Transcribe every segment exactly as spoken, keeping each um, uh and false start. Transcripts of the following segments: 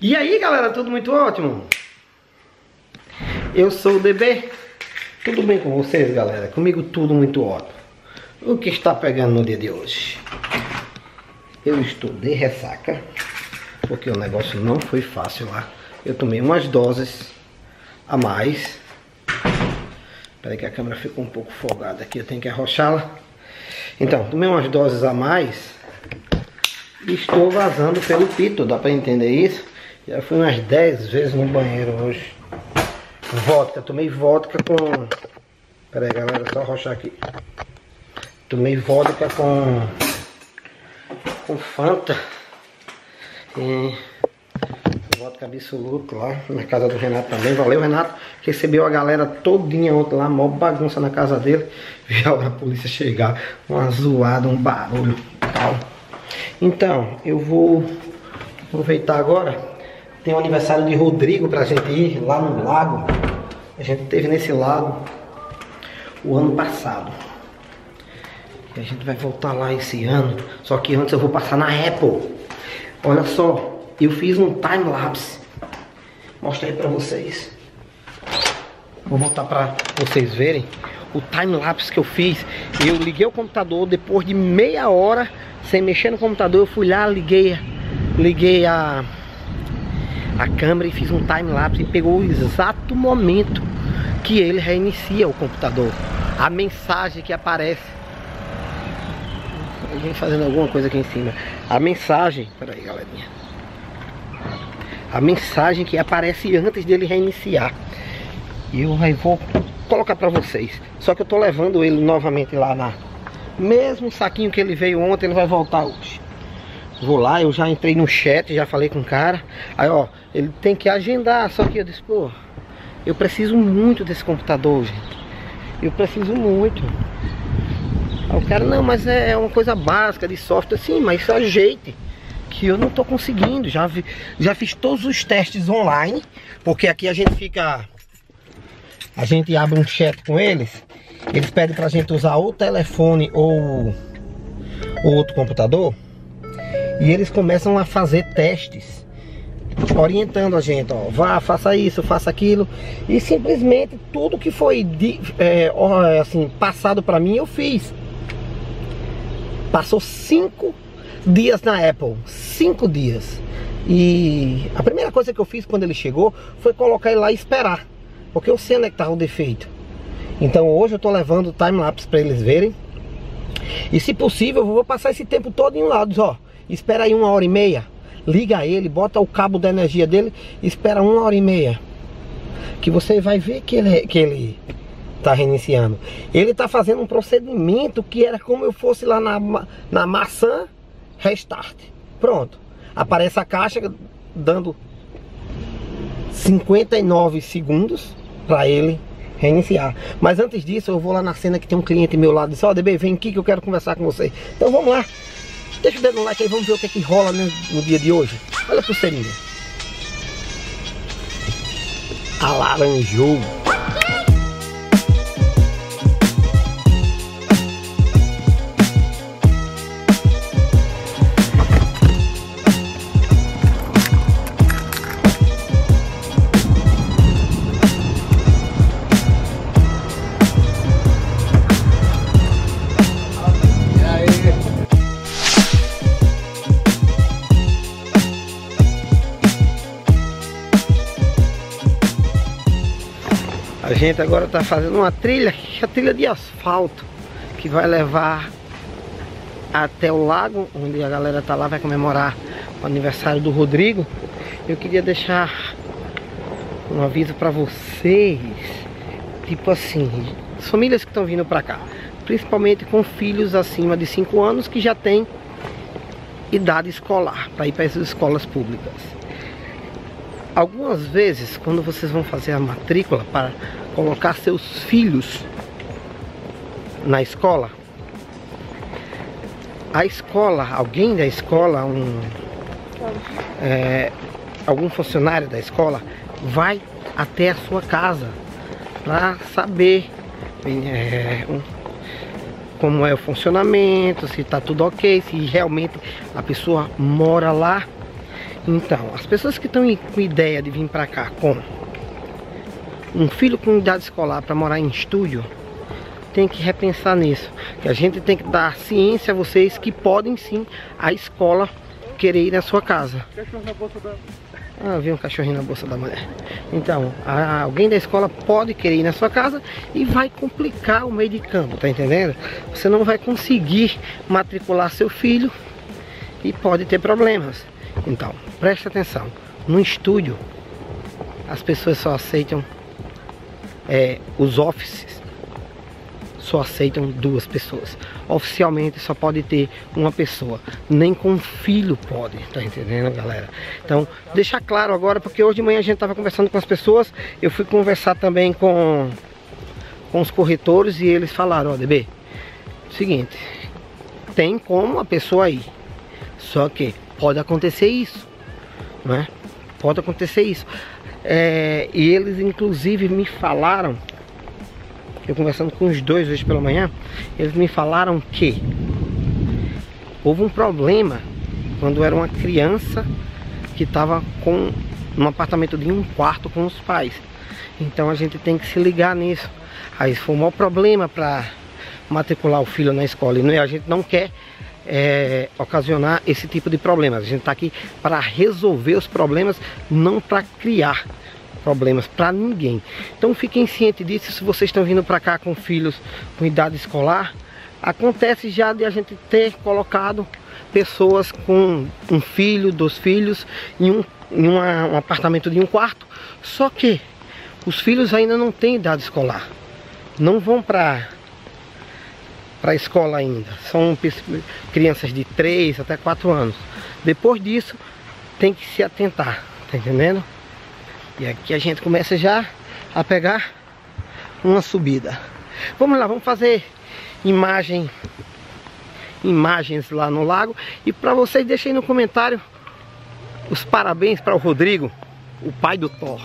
E aí galera, tudo muito ótimo? Eu sou o D B, tudo bem com vocês galera? Comigo tudo muito ótimo. O que está pegando no dia de hoje? Eu estou de ressaca, porque o negócio não foi fácil lá. Eu tomei umas doses a mais. Peraí que a câmera ficou um pouco folgada aqui, eu tenho que arrochá-la. Então, tomei umas doses a mais e estou vazando pelo pito, dá pra entender isso? Já fui umas dez vezes no banheiro hoje. Vodka, tomei vodka com... Pera aí galera, só arrochar aqui. Tomei vodka com... Com Fanta. E... Vodka Absoluto lá, na casa do Renato também. Valeu, Renato. Recebeu a galera todinha ontem lá, mó bagunça na casa dele. Vi a polícia chegar, uma zoada, um barulho tal. Então, eu vou aproveitar agora... Tem o aniversário de Rodrigo pra gente ir lá no lago. A gente teve nesse lago o ano passado. E a gente vai voltar lá esse ano. Só que antes eu vou passar na Apple. Olha só, eu fiz um time-lapse. Mostrei pra vocês. Vou voltar pra vocês verem o time-lapse que eu fiz. Eu liguei o computador depois de meia hora, sem mexer no computador. Eu fui lá, liguei, liguei a... a câmera e fiz um time-lapse e pegou o exato momento que ele reinicia o computador, a mensagem que aparece. Alguém fazendo alguma coisa aqui em cima. A mensagem, peraí galerinha, a mensagem que aparece antes dele reiniciar. E eu aí vou colocar pra vocês. Só que eu tô levando ele novamente lá na... Mesmo saquinho que ele veio ontem, ele vai voltar hoje. Vou lá, eu já entrei no chat, já falei com o cara. Aí ó, ele tem que agendar. Só que eu disse, pô, eu preciso muito desse computador, gente. Eu preciso muito. Aí o cara, não, mas é uma coisa básica de software. Sim, mas isso ajeite, que eu não tô conseguindo. Já, vi, já fiz todos os testes online. Porque aqui a gente fica... A gente abre um chat com eles. Eles pedem pra gente usar ou telefone ou, ou outro computador. E eles começam a fazer testes, orientando a gente, ó, vá, faça isso, faça aquilo. E simplesmente tudo que foi de, é, assim, passado pra mim, eu fiz. Passou cinco dias na Apple, cinco dias. E a primeira coisa que eu fiz quando ele chegou foi colocar ele lá e esperar, porque eu sei onde é que estava o defeito. Então hoje eu tô levando o time-lapse pra eles verem. E se possível, eu vou passar esse tempo todo em um lado, ó. Espera aí uma hora e meia. Liga ele, bota o cabo da energia dele. Espera uma hora e meia, que você vai ver que ele, que ele tá reiniciando. Ele tá fazendo um procedimento que era como eu fosse lá na, na maçã. Restart. Pronto. Aparece a caixa dando cinquenta e nove segundos para ele reiniciar. Mas antes disso eu vou lá na cena que tem um cliente meu lá. Diz, ó, D B, vem aqui que eu quero conversar com você. Então vamos lá. Deixa o dedo no like aí, vamos ver o que é que rola no, no dia de hoje. Olha a pulseirinha. Alaranjou. A gente agora está fazendo uma trilha, a trilha de asfalto, que vai levar até o lago, onde a galera tá lá, vai comemorar o aniversário do Rodrigo. Eu queria deixar um aviso para vocês, tipo assim, as famílias que estão vindo para cá, principalmente com filhos acima de cinco anos que já tem idade escolar, para ir para essas escolas públicas. Algumas vezes, quando vocês vão fazer a matrícula para colocar seus filhos na escola, a escola, alguém da escola, um, é, algum funcionário da escola, vai até a sua casa para saber é, um, como é o funcionamento, se está tudo ok, se realmente a pessoa mora lá. Então, as pessoas que estão com ideia de vir pra cá com um filho com idade escolar para morar em estúdio, tem que repensar nisso. Que a gente tem que dar ciência a vocês que podem sim a escola querer ir na sua casa. Cachorro na bolsa da... Ah, vi um cachorrinho na bolsa da mulher. Então, a, alguém da escola pode querer ir na sua casa e vai complicar o meio de campo, tá entendendo? Você não vai conseguir matricular seu filho e pode ter problemas. Então, preste atenção. No estúdio, as pessoas só aceitam é, os offices. Só aceitam duas pessoas. Oficialmente só pode ter uma pessoa. Nem com filho pode, tá entendendo, galera? Então, deixar claro agora, porque hoje de manhã a gente tava conversando com as pessoas. Eu fui conversar também com, com os corretores e eles falaram, ó, D B, seguinte, tem como a pessoa ir. Só que pode acontecer isso, né? Pode acontecer isso. É, e eles inclusive me falaram, eu conversando com os dois hoje pela manhã, eles me falaram que houve um problema quando era uma criança que estava com um apartamento de um quarto com os pais. Então a gente tem que se ligar nisso. Aí foi o maior problema para matricular o filho na escola. E a gente não quer é, ocasionar esse tipo de problemas. A gente está aqui para resolver os problemas, não para criar problemas para ninguém. Então fiquem cientes disso. Se vocês estão vindo para cá com filhos com idade escolar, acontece já de a gente ter colocado pessoas com um filho, dois filhos em um, em uma, um apartamento de um quarto, só que os filhos ainda não têm idade escolar, não vão para para a escola ainda, são crianças de três até quatro anos. Depois disso tem que se atentar, tá entendendo? E aqui a gente começa já a pegar uma subida. Vamos lá, vamos fazer imagem, imagens lá no lago. E para vocês, deixem no comentário os parabéns para o Rodrigo, o pai do Thor.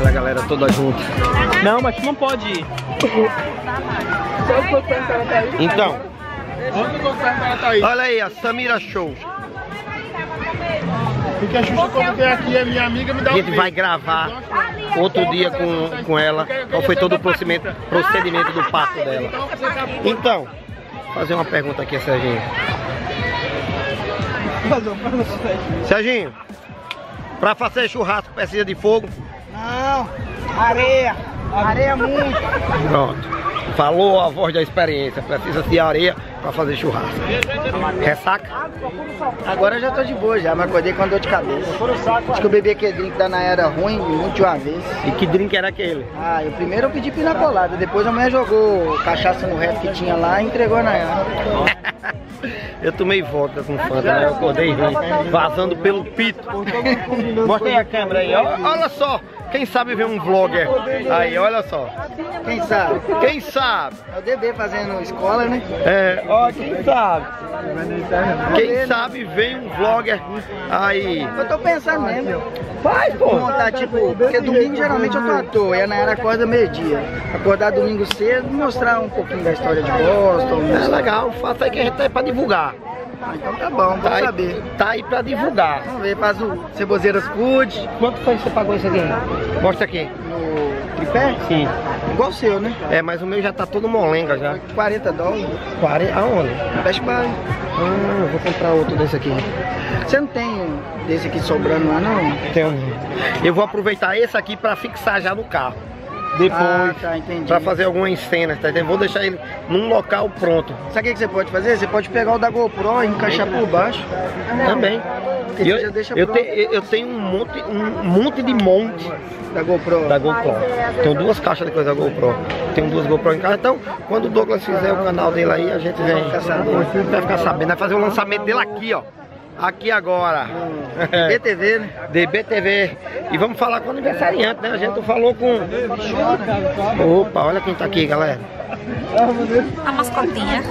Olha a galera toda junto. Não, mas tu não pode ir. Então, olha aí a Samira Show. A gente vai gravar outro dia com, com ela. Qual foi todo o procedimento, procedimento do parto dela. Então, fazer uma pergunta aqui a Serginho. Serginho, pra fazer churrasco precisa de fogo? Não, areia. Areia muito. Pronto. Falou a voz da experiência, precisa de areia para fazer churrasco. Ressaca? Agora eu já tô de boa já, mas acordei com dor de cabeça. Acho que eu bebi aquele drink da Nayara ruim muito de uma vez. E que drink era aquele? Ah, eu primeiro eu pedi pina colada, depois a mulher jogou cachaça no resto que tinha lá e entregou a Nayara. Eu tomei vodka com Fanta, né? Eu acordei rindo, vazando pelo pito. Mostra aí a câmera aí, olha só. Quem sabe ver um vlogger aí, olha só. Quem sabe? Quem sabe? É o D B fazendo escola, né? É, ó, quem sabe? Quem sabe vem um vlogger aí. Eu tô pensando mesmo. Faz, pô. Montar, tipo, porque domingo geralmente eu tô à toa e a Nayara acorda meio-dia. Acordar domingo cedo, mostrar um pouquinho da história de Boston. É legal, o fato é que a gente tá aí pra divulgar. Ah, então tá bom, vamos tá saber. Aí, tá aí pra divulgar. Vamos ver, faz o Cebozeiras Food. Quanto foi que você pagou isso aqui? Mostra aqui. No tripé? Sim. Igual o seu, né? É, mas o meu já tá todo molenga já. quarenta dólares. quarenta? Aonde? Best Buy. Ah, eu vou comprar outro desse aqui. Você não tem desse aqui sobrando lá, não? Tenho. Eu vou aproveitar esse aqui pra fixar já no carro. Depois, ah, tá, pra fazer algumas cenas, tá? Vou deixar ele num local pronto. Sabe o que você pode fazer? Você pode pegar o da GoPro e encaixar por baixo. Também. E eu, já deixa eu, te, eu tenho um monte, um monte de monte da GoPro. Da GoPro. Tenho duas caixas de coisa da GoPro. Tenho duas GoPro em casa. Então, quando o Douglas fizer o canal dele aí, a gente vem. Vai ficar sabendo. Vai fazer o lançamento dele aqui, ó. Aqui agora. B T V, né? De B T V. E vamos falar com o aniversariante, né? A gente falou com... Opa, olha quem tá aqui, galera. A mascotinha.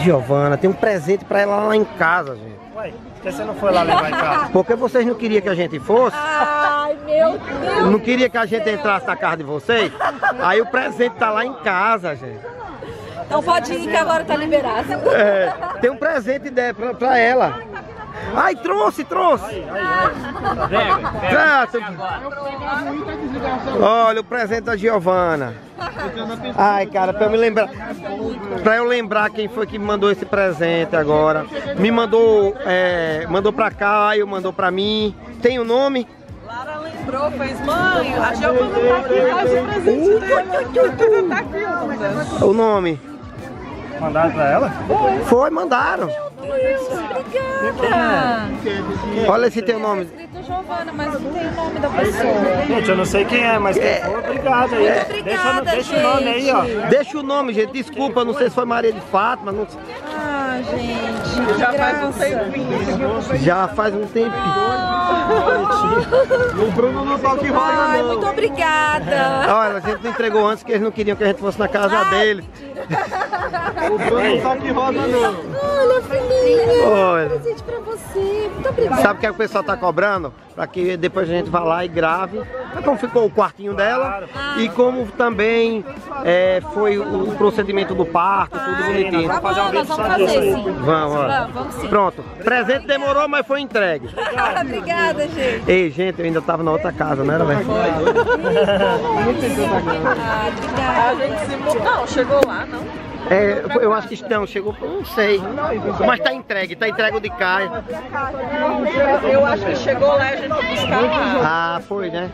Giovana, tem um presente pra ela lá em casa, gente. Ué, por que você não foi lá levar em casa? Porque vocês não queriam que a gente fosse? Ai, Meu Deus! Não queria que a gente entrasse na casa de vocês? Aí o presente tá lá em casa, gente. Então pode ir que agora tá liberado. É, tem um presente ideia pra, pra ela. Ai, trouxe, trouxe! Olha o presente da Giovana. Ai, cara, pra eu me lembrar. Pra eu lembrar quem foi que me mandou esse presente agora. Me mandou, é, mandou pra Caio, mandou pra mim. Tem o nome? Lara lembrou, fez mãe. A Giovana tá aqui, olha o presente dela. Tá aqui, o nome? Mandaram pra ela? Foi, mandaram. Deus, obrigada! Olha esse teu nome. Tá escrito Giovana, mas não tem o nome da pessoa. Gente, eu não sei quem é, mas é. Quem foi, obrigado aí. É. Deixa, deixa o nome aí, ó. Deixa o nome, gente. Desculpa, não sei se foi Maria de Fátima. Não... Ah, gente. Já faz um tempinho. Já faz um tempinho. Oh. O Bruno não tá aqui rolando. Ai, muito obrigada. É. Olha, a gente não entregou antes que eles não queriam que a gente fosse na casa ah, dele. O Bruno não tá aqui rolando, não. Olha, filhinha, um presente pra você. Muito obrigada. Sabe o que, é que o pessoal tá cobrando? Pra que depois a gente vá lá e grave. Mas como ficou o quartinho dela ah, e como também é, foi o procedimento do parto, tudo bonitinho. Tá bom, nós vamos fazer sim. Vamos, vamos, vamos sim. Pronto. Presente demorou, mas foi entregue. Obrigada, gente. Ei, gente, eu ainda tava na outra casa, não era, velho? Foi. Ah, obrigada. A gente se... Não, chegou lá, não. É, eu acho que estão, chegou, não sei, mas tá entregue, tá entregue o de Caio. Eu acho que chegou lá e a gente foi buscar lá. Ah, foi, né?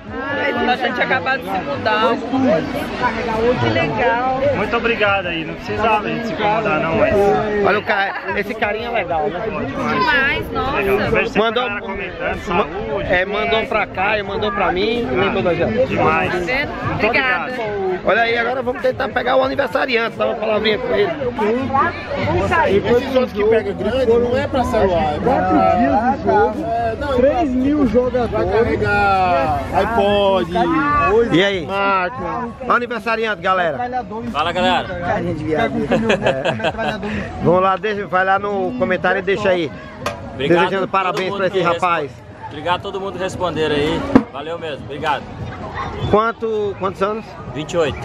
Quando a gente acabou de se mudar. Que legal. Muito obrigado aí, não precisava se incomodar não, mas... Olha o cara, esse carinha é legal, né? Demais, nossa. Mandou, é, mandou pra Caio, mandou pra mim, nem toda gente. Demais. Obrigada. Olha aí, agora vamos tentar pegar o aniversariante, dá uma palavrinha. E todos os que pegam grande não é pra celular, é pra quatro mil de jogo, três mil jogadores, carregar iPod, e aí? Máquina. Aniversariante, galera. Fala, galera. Carinha de viagem. Vamos lá, deixa, vai lá no comentário e deixa aí. Obrigado. Desejando parabéns pra esse rapaz. Obrigado a todo mundo que responderam aí. Valeu mesmo, obrigado. Quanto, quantos anos? vinte e oito.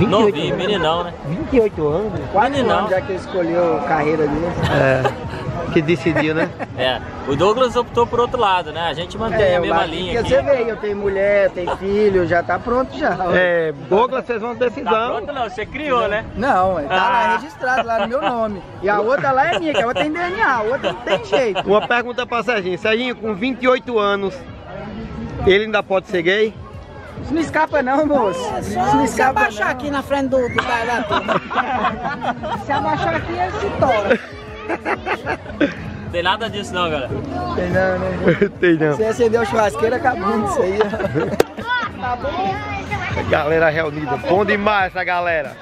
Novinho, meninão, né? vinte e oito anos? Quatro anos já que ele escolheu carreira ali, né? É, que decidiu, né? É, o Douglas optou por outro lado, né? A gente mantém é, a mesma linha aqui. Você veio, tem mulher, tem filho, já tá pronto já. É, Douglas fez uma decisão. Tá pronto não, você criou, né? Não, tá ah. lá registrado, lá no meu nome. E a outra lá é minha, que a outra tem D N A, a outra não tem jeito. Uma pergunta pra Serginho. Serginho, com vinte e oito anos, ele ainda pode ser gay? Isso não escapa não, moço. É, isso não se escapa abaixar não. Aqui na frente do, do da turma. Se abaixar aqui, ele se tora. Não tem nada disso não, galera. Tem não, né? Tem não. Se acendeu a churrasqueira, acabou disso aí. Tá bom? Galera reunida. Bom demais essa galera.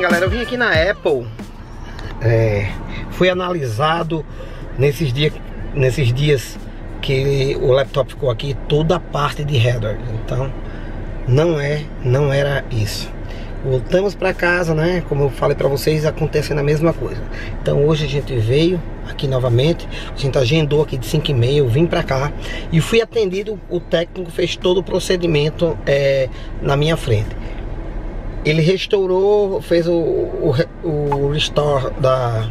Galera, eu vim aqui na Apple, é, fui analisado nesses, dia, nesses dias que o laptop ficou aqui, toda a parte de header, então não é, não era isso. Voltamos para casa, né? Como eu falei para vocês, acontecendo a mesma coisa. Então hoje a gente veio aqui novamente, a gente agendou aqui de cinco e meia, eu vim para cá e fui atendido, o técnico fez todo o procedimento é, na minha frente. Ele restaurou, fez o, o, o restore da,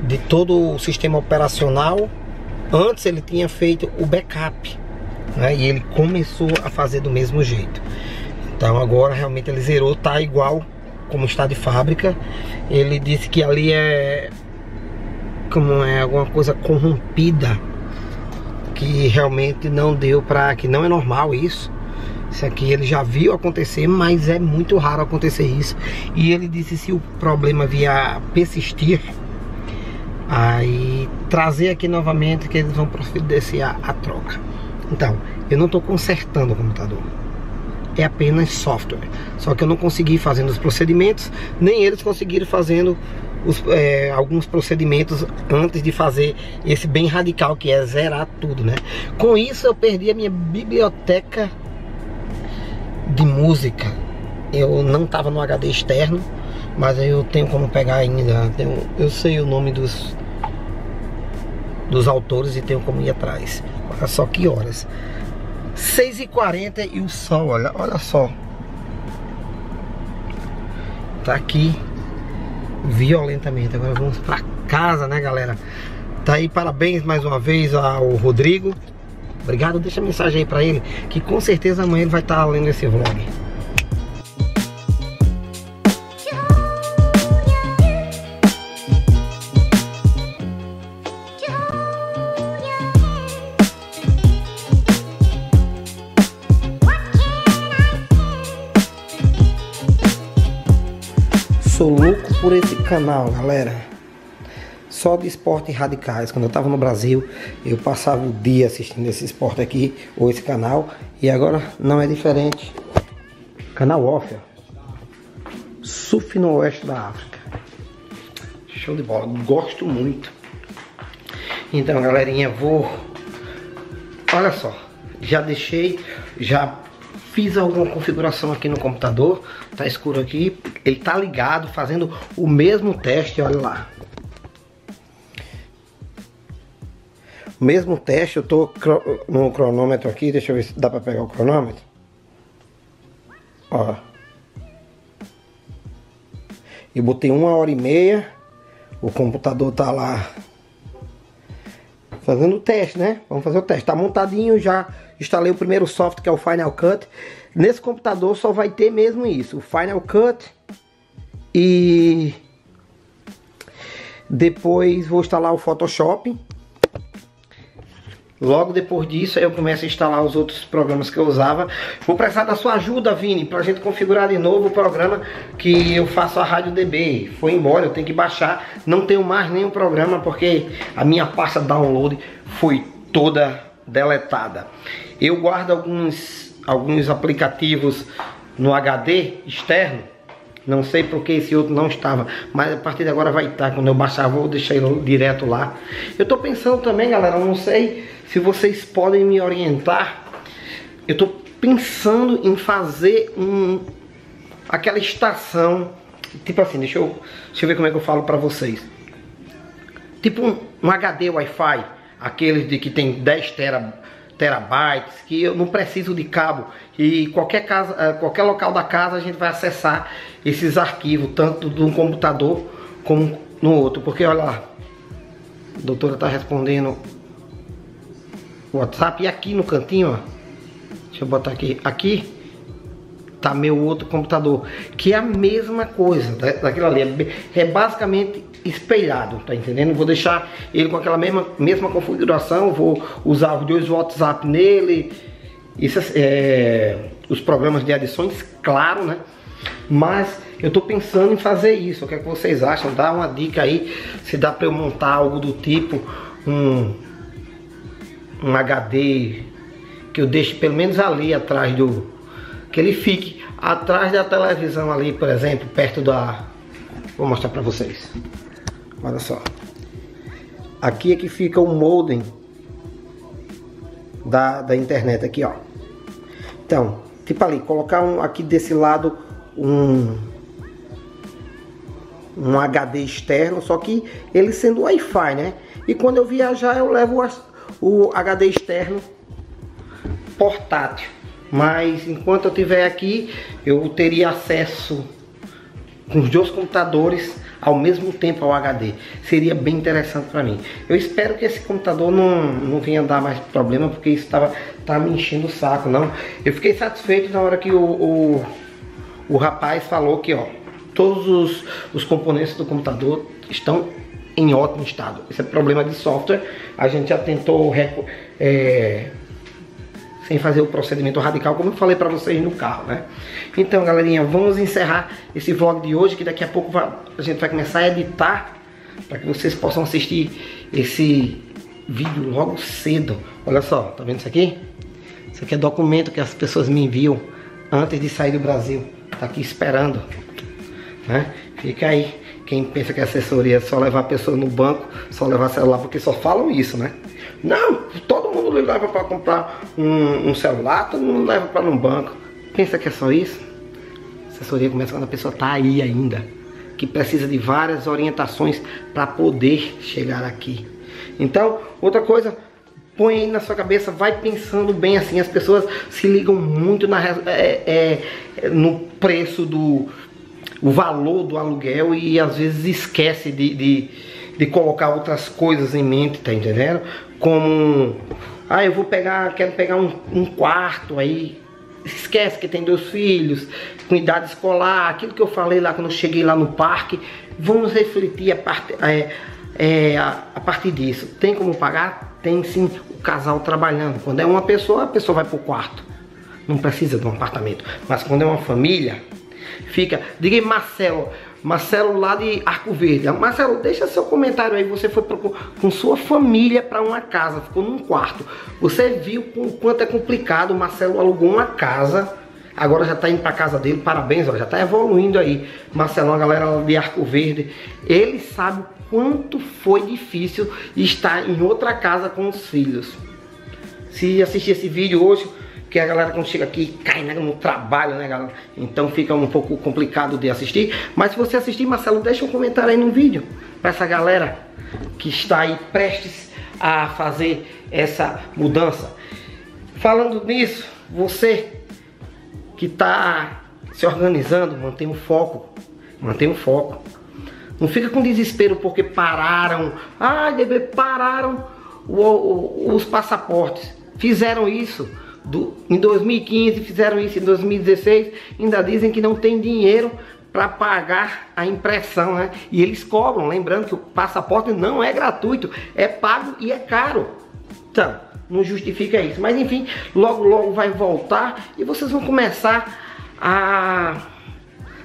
de todo o sistema operacional Antes ele tinha feito o backup, né? E ele começou a fazer do mesmo jeito. Então agora realmente ele zerou, tá igual como está de fábrica. Ele disse que ali é como é alguma coisa corrompida, que realmente não deu pra, que não é normal isso. Isso aqui ele já viu acontecer, mas é muito raro acontecer isso. E ele disse, se o problema vier a persistir, aí trazer aqui novamente, que eles vão providenciar a troca. Então, eu não estou consertando o computador, é apenas software. Só que eu não consegui fazendo os procedimentos, nem eles conseguiram fazendo os, é, alguns procedimentos antes de fazer esse bem radical, que é zerar tudo, né? Com isso eu perdi a minha biblioteca de música. Eu não tava no H D externo, mas eu tenho como pegar ainda. Eu, eu sei o nome dos dos autores e tenho como ir atrás. Olha só que horas, seis e quarenta, e o sol, olha, olha só, tá aqui violentamente. Agora vamos pra casa, né, galera? Tá aí, parabéns mais uma vez ao Rodrigo. Obrigado, deixa a mensagem aí pra ele, que com certeza amanhã ele vai estar lendo esse vlog. Sou louco por esse canal, galera. Só de esportes radicais. Quando eu estava no Brasil, eu passava o dia assistindo esse esporte aqui, ou esse canal, e agora não é diferente. Canal off, ó. Surf no oeste da África. Show de bola, gosto muito. Então, galerinha, vou... Olha só, já deixei, já fiz alguma configuração aqui no computador. Tá escuro aqui, ele tá ligado, fazendo o mesmo teste, olha lá. Mesmo teste, eu tô no cronômetro aqui, deixa eu ver se dá pra pegar o cronômetro. Ó. Eu botei uma hora e meia, o computador tá lá fazendo o teste, né? Vamos fazer o teste. Tá montadinho, já instalei o primeiro software, que é o Final Cut. Nesse computador só vai ter mesmo isso, o Final Cut, e depois vou instalar o Photoshop. Logo depois disso, aí eu começo a instalar os outros programas que eu usava. Vou precisar da sua ajuda, Vini, pra gente configurar de novo o programa que eu faço a rádio D B. Foi embora, eu tenho que baixar. Não tenho mais nenhum programa, porque a minha pasta download foi toda deletada. Eu guardo alguns, alguns aplicativos no H D externo. Não sei porque esse outro não estava, mas a partir de agora vai estar. Quando eu baixar, vou deixar ele direto lá. Eu tô pensando também, galera, eu não sei se vocês podem me orientar. Eu tô pensando em fazer um aquela estação, tipo assim, deixa eu, deixa eu ver como é que eu falo para vocês. Tipo um, um H D Wi-Fi, aqueles de que tem dez terabytes, que eu não preciso de cabo, e qualquer casa, qualquer local da casa a gente vai acessar esses arquivos, tanto de um computador como no outro. Porque olha lá, a doutora tá respondendo o WhatsApp, e aqui no cantinho, ó, deixa eu botar aqui, aqui tá meu outro computador, que é a mesma coisa daquilo ali, é, é basicamente espelhado, tá entendendo? Vou deixar ele com aquela mesma, mesma configuração. Vou usar os dois WhatsApp nele, isso é, os programas de adições, claro, né? Mas eu tô pensando em fazer isso. O que é que vocês acham? Dá uma dica aí, se dá para eu montar algo do tipo um, um H D que eu deixe pelo menos ali atrás do... que ele fique atrás da televisão ali, por exemplo, perto da... Vou mostrar para vocês. Olha só, aqui é que fica o modem da, da internet aqui, ó. Então, tipo ali, colocar um, aqui desse lado um, um H D externo, só que ele sendo Wi-Fi, né? E quando eu viajar eu levo o, o H D externo portátil. Mas enquanto eu tiver aqui, eu teria acesso com os dois computadores ao mesmo tempo ao H D. Seria bem interessante para mim. Eu espero que esse computador não, não venha dar mais problema, porque isso tava, tava me enchendo o saco, não. Eu fiquei satisfeito na hora que o, o, o rapaz falou que, ó, todos os, os componentes do computador estão em ótimo estado. Esse é problema de software. A gente já tentou é, sem fazer o procedimento radical, como eu falei para vocês no carro, né? Então, galerinha, vamos encerrar esse vlog de hoje, que daqui a pouco a gente vai começar a editar para que vocês possam assistir esse vídeo logo cedo. Olha só, tá vendo isso aqui? Isso aqui é documento que as pessoas me enviam antes de sair do Brasil. Tá aqui esperando, né? Fica aí. Quem pensa que assessoria é só levar a pessoa no banco, só levar celular, porque só falam isso, né? Não, todo mundo leva para comprar um, um celular, todo mundo leva para um banco. Pensa que é só isso? Assessoria começa quando a pessoa tá aí ainda, que precisa de várias orientações para poder chegar aqui. Então, outra coisa, põe aí na sua cabeça, vai pensando bem assim. As pessoas se ligam muito na, é, é, no preço do... o valor do aluguel, e às vezes esquece de, de, de colocar outras coisas em mente, tá entendendo? Como, ah, eu vou pegar, quero pegar um, um quarto, aí esquece que tem dois filhos, com idade escolar, aquilo que eu falei lá quando eu cheguei lá no parque. Vamos refletir a, parte, é, é, a, a partir disso. Tem como pagar? Tem sim, o casal trabalhando. Quando é uma pessoa, a pessoa vai pro quarto. Não precisa de um apartamento. Mas quando é uma família... Fica, diga aí, Marcelo, Marcelo lá de Arco Verde. Marcelo, deixa seu comentário aí. Você foi com sua família para uma casa, ficou num quarto. Você viu o quanto é complicado. O Marcelo alugou uma casa, agora já tá indo para casa dele. Parabéns, ó, já tá evoluindo aí. Marcelo, a galera de Arco Verde, ele sabe quanto foi difícil estar em outra casa com os filhos. Se assistir esse vídeo hoje, que a galera quando chega aqui cai no trabalho, né, galera? Então fica um pouco complicado de assistir. Mas se você assistir, Marcelo, deixa um comentário aí no vídeo para essa galera que está aí prestes a fazer essa mudança. Falando nisso, você que está se organizando, mantenha o foco. Mantenha o foco. Não fica com desespero porque pararam. Ah, D B, pararam o, o, os passaportes. Fizeram isso. Do, em dois mil e quinze fizeram isso, em dois mil e dezesseis ainda dizem que não tem dinheiro para pagar a impressão, né? E eles cobram, lembrando que o passaporte não é gratuito, é pago e é caro. Então, não justifica isso. Mas enfim, logo logo vai voltar e vocês vão começar a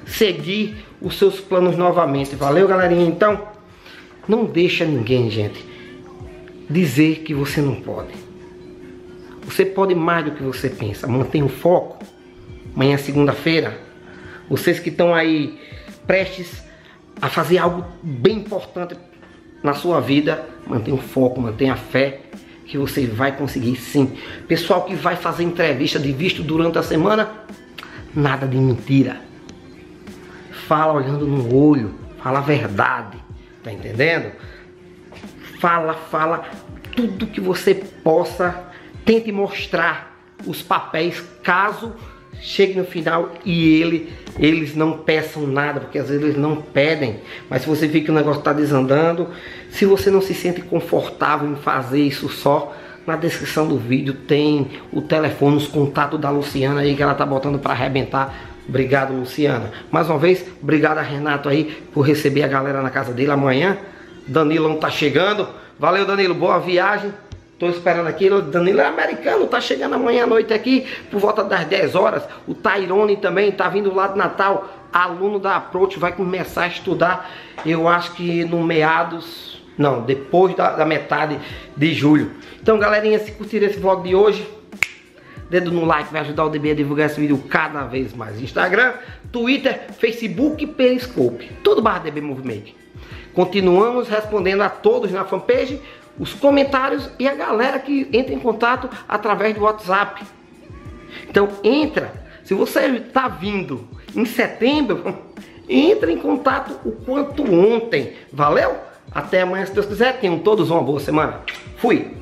seguir os seus planos novamente. Valeu, galerinha? Então, não deixa ninguém, gente, dizer que você não pode. Você pode mais do que você pensa. Mantenha o foco. Amanhã, segunda-feira, vocês que estão aí prestes a fazer algo bem importante na sua vida, mantenha o foco, mantenha a fé que você vai conseguir sim. Pessoal que vai fazer entrevista de visto durante a semana, nada de mentira. Fala olhando no olho, fala a verdade, tá entendendo? Fala, fala tudo que você possa. Tente mostrar os papéis caso chegue no final e ele, eles não peçam nada, porque às vezes eles não pedem. Mas se você vê que o negócio está desandando, se você não se sente confortável em fazer isso só, na descrição do vídeo tem o telefone, os contatos da Luciana aí que ela tá botando para arrebentar. Obrigado, Luciana. Mais uma vez, obrigado a Renato aí por receber a galera na casa dele amanhã. Danilão tá chegando. Valeu, Danilo. Boa viagem. Tô esperando aqui, o Danilo é americano, tá chegando amanhã à noite aqui, por volta das dez horas. O Tyrone também tá vindo lá de Natal, aluno da Approach, vai começar a estudar, eu acho que no meados, não, depois da, da metade de julho. Então, galerinha, se curtiram esse vlog de hoje, dedo no like, vai ajudar o D B a divulgar esse vídeo cada vez mais. Instagram, Twitter, Facebook, Periscope, tudo barra D B Move Make. Continuamos respondendo a todos na fanpage, os comentários e a galera que entra em contato através do WhatsApp. Então entra, se você está vindo em setembro, entra em contato o quanto ontem. Valeu? Até amanhã, se Deus quiser. Tenham todos uma boa semana. Fui!